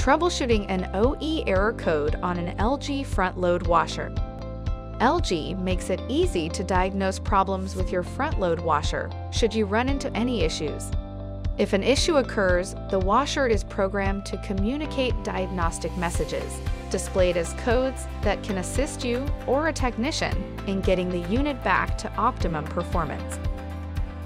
Troubleshooting an OE error code on an LG front load washer. LG makes it easy to diagnose problems with your front load washer should you run into any issues. If an issue occurs, the washer is programmed to communicate diagnostic messages, displayed as codes that can assist you or a technician in getting the unit back to optimum performance.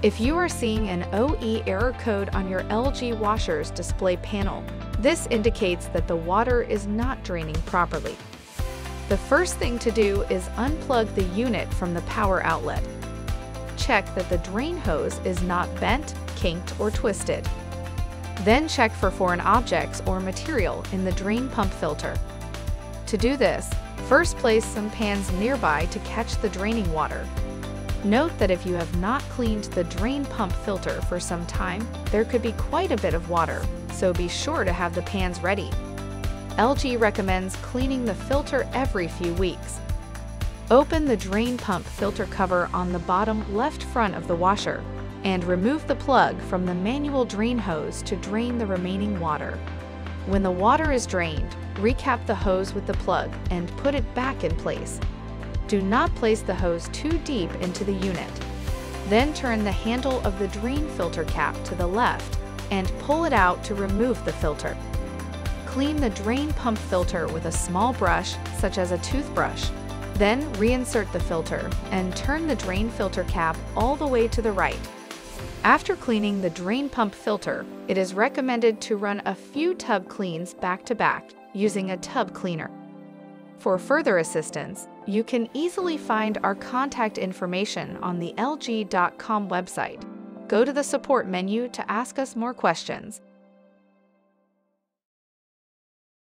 If you are seeing an OE error code on your LG washer's display panel, this indicates that the water is not draining properly. The first thing to do is unplug the unit from the power outlet. Check that the drain hose is not bent, kinked, or twisted. Then check for foreign objects or material in the drain pump filter. To do this, first place some pans nearby to catch the draining water. Note that if you have not cleaned the drain pump filter for some time, there could be quite a bit of water, so be sure to have the pans ready. LG recommends cleaning the filter every few weeks. Open the drain pump filter cover on the bottom left front of the washer and remove the plug from the manual drain hose to drain the remaining water. When the water is drained, recap the hose with the plug and put it back in place. Do not place the hose too deep into the unit. Then turn the handle of the drain filter cap to the left and pull it out to remove the filter. Clean the drain pump filter with a small brush, such as a toothbrush. Then reinsert the filter and turn the drain filter cap all the way to the right. After cleaning the drain pump filter, it is recommended to run a few tub cleans back to back using a tub cleaner. For further assistance, you can easily find our contact information on the LG.com website. Go to the support menu to ask us more questions.